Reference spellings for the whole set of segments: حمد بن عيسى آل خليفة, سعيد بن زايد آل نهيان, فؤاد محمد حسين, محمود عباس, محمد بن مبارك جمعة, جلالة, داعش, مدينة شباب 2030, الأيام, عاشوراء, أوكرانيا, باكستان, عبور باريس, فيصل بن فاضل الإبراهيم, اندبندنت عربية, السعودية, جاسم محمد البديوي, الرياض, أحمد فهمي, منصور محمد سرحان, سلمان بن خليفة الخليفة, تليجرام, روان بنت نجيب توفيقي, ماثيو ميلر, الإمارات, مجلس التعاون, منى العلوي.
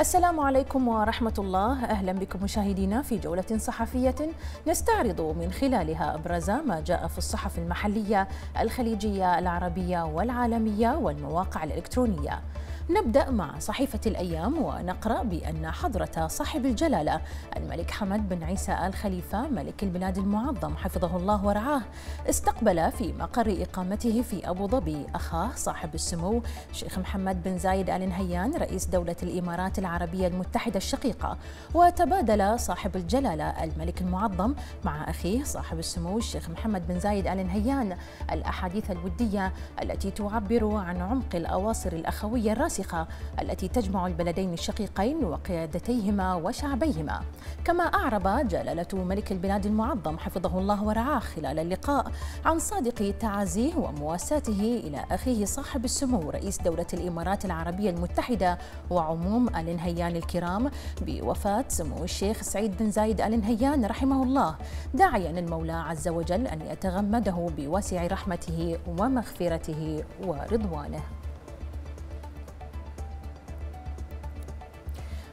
السلام عليكم ورحمة الله، أهلا بكم مشاهدينا في جولة صحفية نستعرض من خلالها أبرز ما جاء في الصحف المحلية الخليجية العربية والعالمية والمواقع الإلكترونية. نبدأ مع صحيفة الأيام ونقرأ بأن حضرة صاحب الجلالة الملك حمد بن عيسى آل خليفة ملك البلاد المعظم حفظه الله ورعاه استقبل في مقر إقامته في أبو ظبي أخاه صاحب السمو الشيخ محمد بن زايد آل نهيان رئيس دولة الإمارات العربية المتحدة الشقيقة، وتبادل صاحب الجلالة الملك المعظم مع أخيه صاحب السمو الشيخ محمد بن زايد آل نهيان الأحاديث الودية التي تعبر عن عمق الأواصر الأخوية الراسخة التي تجمع البلدين الشقيقين وقيادتيهما وشعبيهما. كما أعرب جلالة ملك البلاد المعظم حفظه الله ورعاه خلال اللقاء عن صادق تعازيه ومواساته إلى أخيه صاحب السمو رئيس دولة الإمارات العربية المتحدة وعموم آل نهيان الكرام بوفاة سمو الشيخ سعيد بن زايد آل نهيان رحمه الله، داعيا المولى عز وجل أن يتغمده بواسع رحمته ومغفرته ورضوانه.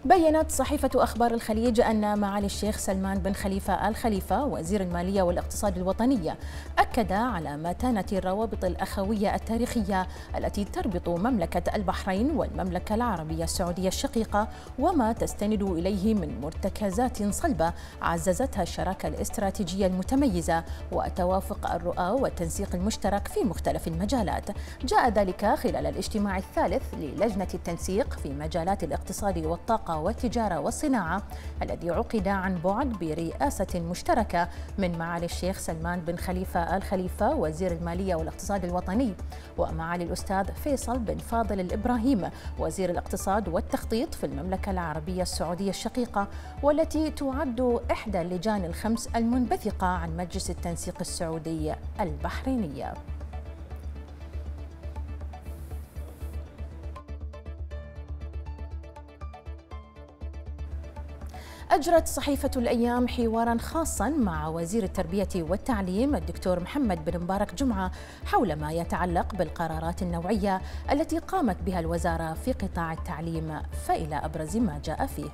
بيّنت صحيفة أخبار الخليج أن معالي الشيخ سلمان بن خليفة آل خليفة وزير المالية والاقتصاد الوطنية أكد على متانة الروابط الأخوية التاريخية التي تربط مملكة البحرين والمملكة العربية السعودية الشقيقة وما تستند إليه من مرتكزات صلبة عززتها الشراكة الاستراتيجية المتميزة وتوافق الرؤى والتنسيق المشترك في مختلف المجالات. جاء ذلك خلال الاجتماع الثالث للجنة التنسيق في مجالات الاقتصاد والطاقة والتجارة والصناعة الذي عقد عن بعد برئاسة مشتركة من معالي الشيخ سلمان بن خليفة آل خليفة وزير المالية والاقتصاد الوطني ومعالي الأستاذ فيصل بن فاضل الإبراهيم وزير الاقتصاد والتخطيط في المملكة العربية السعودية الشقيقة، والتي تعد إحدى اللجان الخمس المنبثقة عن مجلس التنسيق السعودي البحريني. أجرت صحيفة الأيام حوارا خاصا مع وزير التربية والتعليم الدكتور محمد بن مبارك جمعة حول ما يتعلق بالقرارات النوعية التي قامت بها الوزارة في قطاع التعليم، فإلى أبرز ما جاء فيه.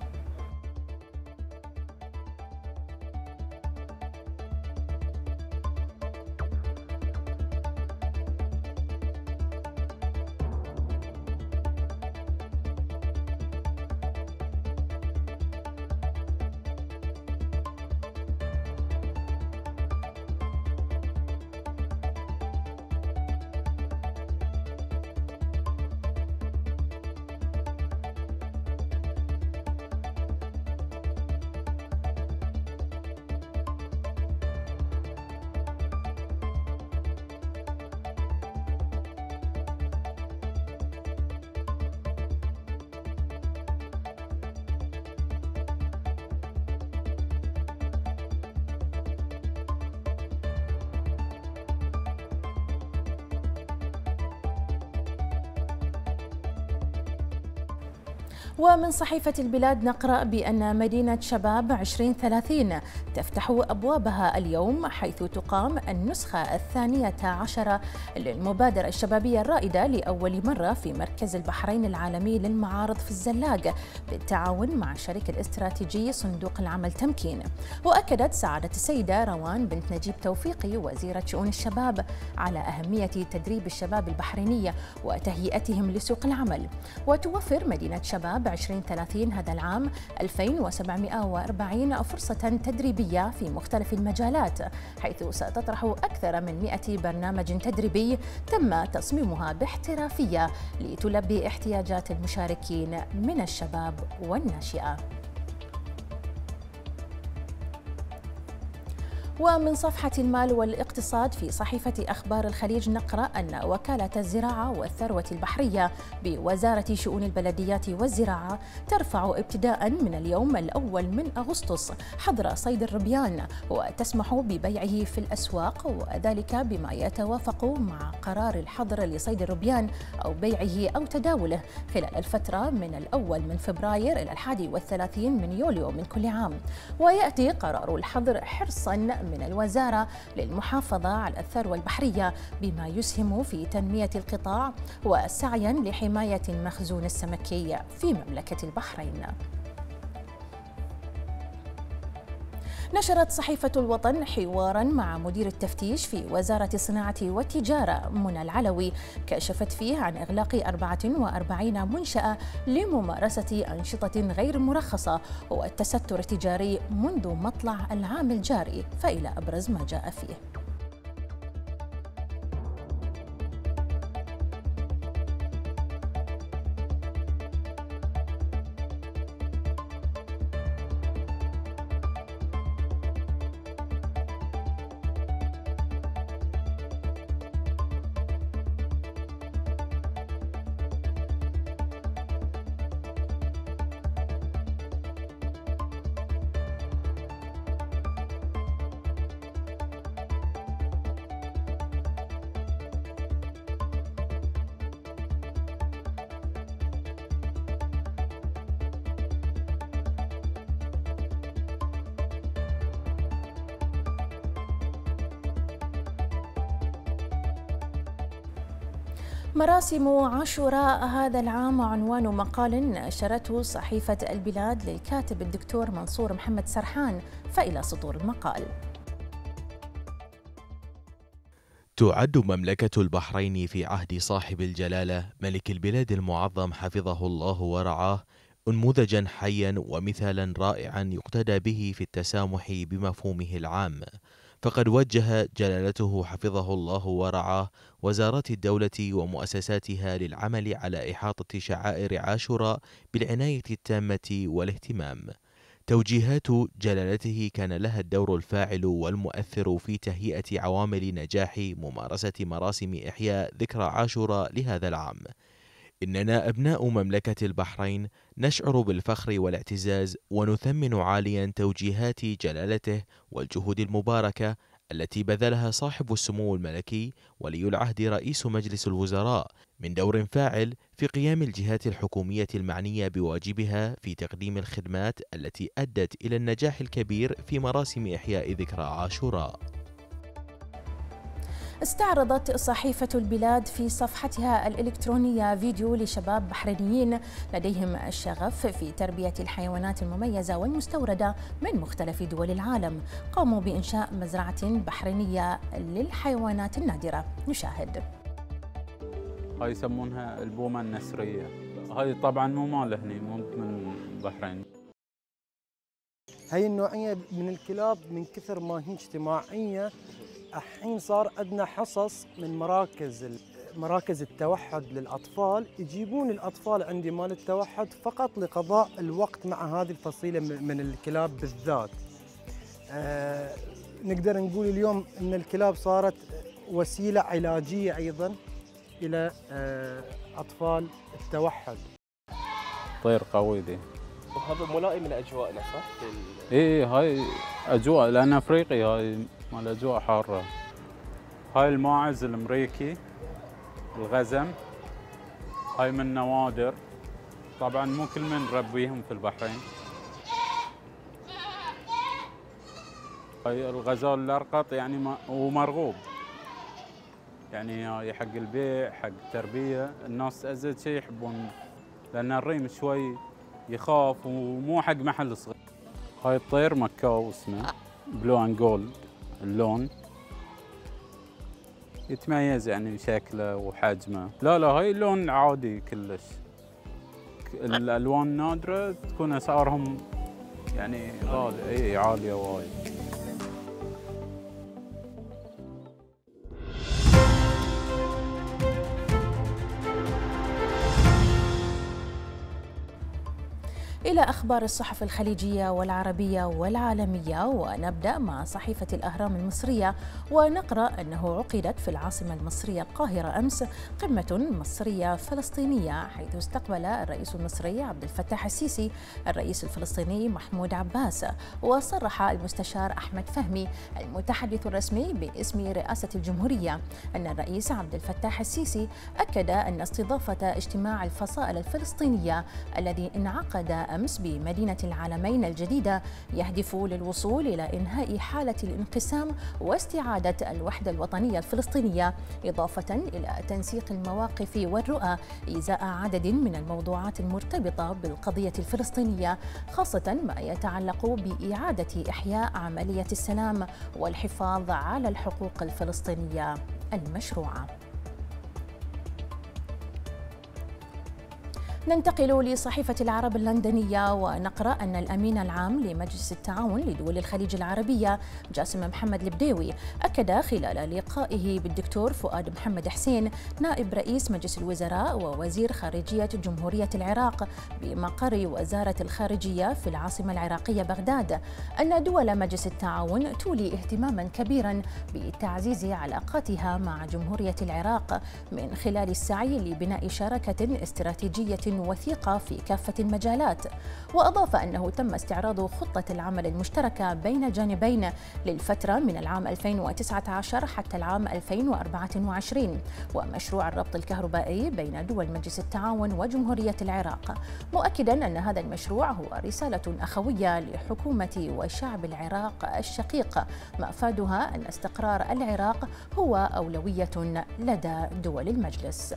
ومن صحيفة البلاد نقرأ بأن مدينة شباب 2030 تفتح أبوابها اليوم، حيث تقام النسخة 12 للمبادرة الشبابية الرائدة لأول مرة في مركز البحرين العالمي للمعارض في الزلاق بالتعاون مع الشريك الاستراتيجي صندوق العمل تمكين. وأكدت سعادة السيدة روان بنت نجيب توفيقي وزيرة شؤون الشباب على أهمية تدريب الشباب البحرينية وتهيئتهم لسوق العمل. وتوفر مدينة شباب 2030 هذا العام 2740 فرصة تدريبية في مختلف المجالات، حيث ستطرح أكثر من 100 برنامج تدريبي تم تصميمها باحترافية لتلبي احتياجات المشاركين من الشباب والناشئة. ومن صفحة المال والاقتصاد في صحيفة أخبار الخليج نقرأ أن وكالة الزراعة والثروة البحرية بوزارة شؤون البلديات والزراعة ترفع ابتداء من اليوم 1 أغسطس حظر صيد الربيان وتسمح ببيعه في الأسواق، وذلك بما يتوافق مع قرار الحظر لصيد الربيان أو بيعه أو تداوله خلال الفترة من 1 فبراير إلى 31 يوليو من كل عام. ويأتي قرار الحظر حرصا من الوزارة للمحافظة على الثروة البحرية بما يسهم في تنمية القطاع وسعيا لحماية المخزون السمكي في مملكة البحرين. نشرت صحيفة الوطن حواراً مع مدير التفتيش في وزارة الصناعة والتجارة منى العلوي كشفت فيه عن إغلاق 44 منشأة لممارسة أنشطة غير مرخصة والتستر التجاري منذ مطلع العام الجاري، فإلى أبرز ما جاء فيه. مراسم عاشوراء هذا العام عنوان مقال نشرته صحيفة البلاد للكاتب الدكتور منصور محمد سرحان، فإلى سطور المقال. تعد مملكة البحرين في عهد صاحب الجلالة ملك البلاد المعظم حفظه الله ورعاه نموذجا حيا ومثالا رائعا يقتدى به في التسامح بمفهومه العام، فقد وجه جلالته حفظه الله ورعاه وزارة الدولة ومؤسساتها للعمل على إحاطة شعائر عاشوراء بالعناية التامة والاهتمام. توجيهات جلالته كان لها الدور الفاعل والمؤثر في تهيئة عوامل نجاح ممارسة مراسم إحياء ذكرى عاشوراء لهذا العام. إننا أبناء مملكة البحرين نشعر بالفخر والاعتزاز ونثمن عاليا توجيهات جلالته والجهود المباركة التي بذلها صاحب السمو الملكي ولي العهد رئيس مجلس الوزراء من دور فاعل في قيام الجهات الحكومية المعنية بواجبها في تقديم الخدمات التي أدت إلى النجاح الكبير في مراسم إحياء ذكرى عاشوراء. استعرضت صحيفة البلاد في صفحتها الإلكترونية فيديو لشباب بحرينيين لديهم الشغف في تربية الحيوانات المميزة والمستوردة من مختلف دول العالم، قاموا بإنشاء مزرعة بحرينية للحيوانات النادرة. نشاهد. هاي يسمونها البومة النسرية، هاي طبعا مو مالها هني، مو من البحرين. هاي النوعية من الكلاب من كثر ما هي اجتماعية الحين صار عندنا حصص من مراكز التوحد للأطفال، يجيبون الأطفال عندي مال التوحد فقط لقضاء الوقت مع هذه الفصيلة من الكلاب بالذات. نقدر نقول اليوم أن الكلاب صارت وسيلة علاجية أيضا إلى أطفال التوحد. طير قوي دي. وهذا ملائم لأجواءنا صح؟ إيه هاي أجواء لأن أفريقي، هاي مال أجواء حارة. هاي الماعز الأمريكي الغزم، هاي من نوادر طبعا مو كل من ربيهم في البحرين. هاي الغزال الأرقط يعني ومرغوب، يعني هاي حق البيع حق التربية، الناس أزد شي يحبون لأن الريم شوي يخاف ومو حق محل صغير. هاي الطير مكاو اسمه بلو أند جولد، اللون يتميز يعني شكله وحجمه. لا لا هاي اللون عادي كلش، الألوان نادرة تكون أسعارهم يعني غالية، اي عالية وايد. إلى أخبار الصحف الخليجية والعربية والعالمية، ونبدأ مع صحيفة الأهرام المصرية ونقرأ أنه عقدت في العاصمة المصرية القاهرة أمس قمة مصرية فلسطينية، حيث استقبل الرئيس المصري عبد الفتاح السيسي الرئيس الفلسطيني محمود عباس، وصرح المستشار أحمد فهمي المتحدث الرسمي باسم رئاسة الجمهورية أن الرئيس عبد الفتاح السيسي أكد أن استضافة اجتماع الفصائل الفلسطينية الذي انعقد أمس بمدينة العالمين الجديدة يهدف للوصول إلى إنهاء حالة الانقسام واستعادة الوحدة الوطنية الفلسطينية، إضافة إلى تنسيق المواقف والرؤى إزاء عدد من الموضوعات المرتبطة بالقضية الفلسطينية، خاصة ما يتعلق بإعادة إحياء عملية السلام والحفاظ على الحقوق الفلسطينية المشروعة. ننتقل لصحيفة العرب اللندنية ونقرأ أن الأمين العام لمجلس التعاون لدول الخليج العربية جاسم محمد البديوي أكد خلال لقائه بالدكتور فؤاد محمد حسين نائب رئيس مجلس الوزراء ووزير خارجية جمهورية العراق بمقر وزارة الخارجية في العاصمة العراقية بغداد أن دول مجلس التعاون تولي اهتماما كبيرا بتعزيز علاقاتها مع جمهورية العراق من خلال السعي لبناء شراكة استراتيجية وثيقة في كافة المجالات، وأضاف أنه تم استعراض خطة العمل المشتركة بين الجانبين للفترة من العام 2019 حتى العام 2024 ومشروع الربط الكهربائي بين دول مجلس التعاون وجمهورية العراق، مؤكدا أن هذا المشروع هو رسالة أخوية لحكومة وشعب العراق الشقيق، مأفادها أن استقرار العراق هو أولوية لدى دول المجلس.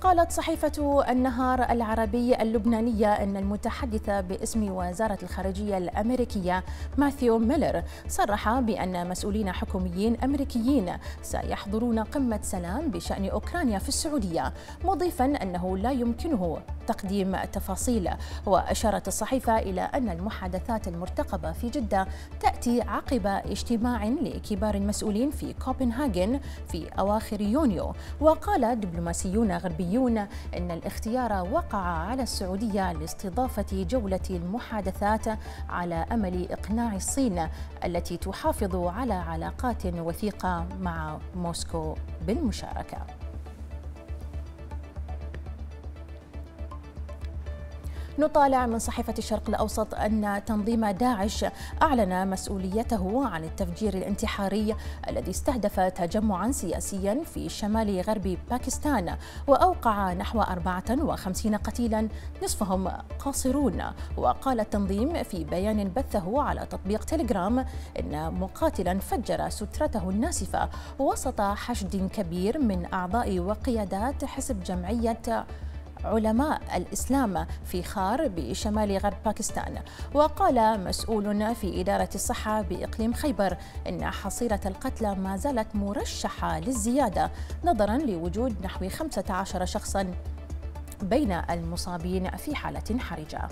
قالت صحيفة النهار العربي اللبنانية أن المتحدث باسم وزارة الخارجية الأمريكية ماثيو ميلر صرح بأن مسؤولين حكوميين أمريكيين سيحضرون قمة سلام بشأن أوكرانيا في السعودية، مضيفا أنه لا يمكنه تقديم تفاصيل. وأشارت الصحيفة إلى أن المحادثات المرتقبة في جدة تأتي عقب اجتماع لكبار المسؤولين في كوبنهاجن في أواخر يونيو، وقال دبلوماسيون غربيون أن الاختيار وقع على السعودية لاستضافة جولة المحادثات على أمل إقناع الصين التي تحافظ على علاقات وثيقة مع موسكو بالمشاركة. نطالع من صحيفة الشرق الأوسط أن تنظيم داعش أعلن مسؤوليته عن التفجير الانتحاري الذي استهدف تجمعا سياسيا في شمال غرب باكستان وأوقع نحو 54 قتيلا نصفهم قاصرون. وقال التنظيم في بيان بثه على تطبيق تليجرام أن مقاتلا فجر سترته الناسفة وسط حشد كبير من أعضاء وقيادات حزب جمعية علماء الإسلام في خار بشمال غرب باكستان. وقال مسؤول في إدارة الصحة بإقليم خيبر إن حصيلة القتلى ما زالت مرشحة للزيادة نظرا لوجود نحو 15 شخصا بين المصابين في حالة حرجة.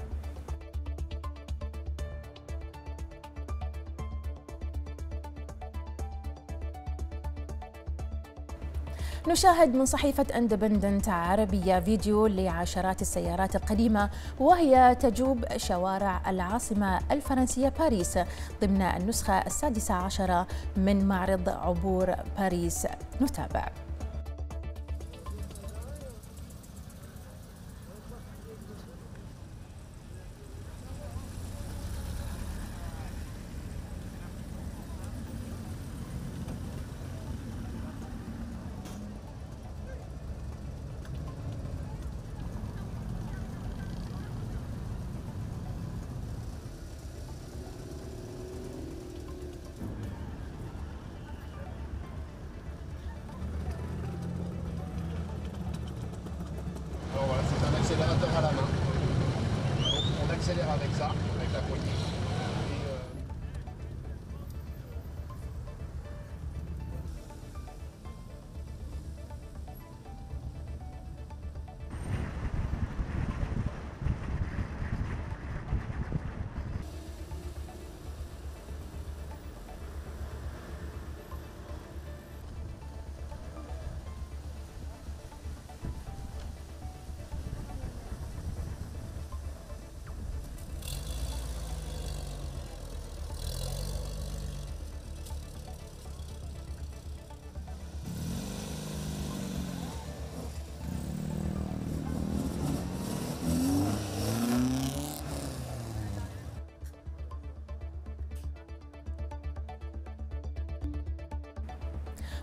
نشاهد من صحيفة اندبندنت عربية فيديو لعشرات السيارات القديمة وهي تجوب شوارع العاصمة الفرنسية باريس ضمن النسخة 16 من معرض عبور باريس. نتابع.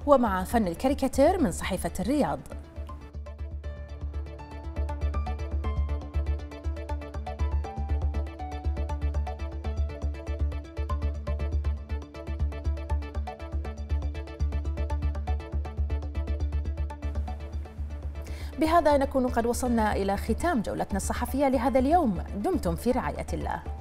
ومع فن الكاريكاتير من صحيفة الرياض. بهذا نكون قد وصلنا إلى ختام جولتنا الصحفية لهذا اليوم. دمتم في رعاية الله.